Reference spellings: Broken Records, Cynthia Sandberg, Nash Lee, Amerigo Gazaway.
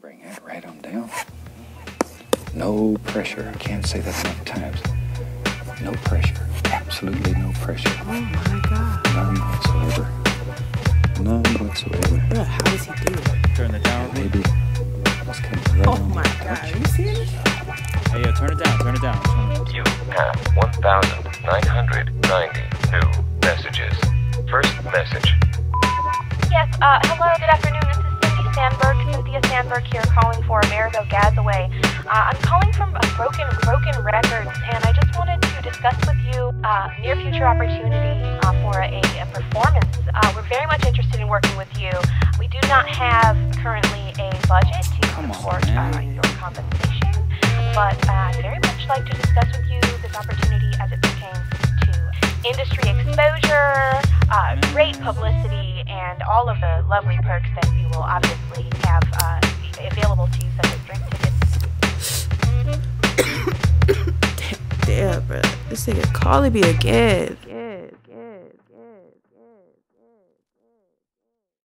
Bring that right on down. No pressure. I can't say that enough times. No pressure. Absolutely no pressure. Oh my God. None whatsoever. None whatsoever. Ugh, how does he do it? Turn it down. Maybe. Right oh my God. Are you seeing it? Hey, yo, turn it down. Turn it down. You have 1,992 messages. First message. Yes, hello, good afternoon. This is Cynthia Sandberg here calling for Amerigo Gazaway. I'm calling from Broken Records, and I just wanted to discuss with you near future opportunity for a performance. We're very much interested in working with you. We do not have currently a budget to support your compensation, but I'd very much like to discuss with you this opportunity as it pertains to industry exposure, great publicity, and all of the lovely perks that you will obviously have available to you, such as drink tickets. Damn, bro. This nigga calling me again.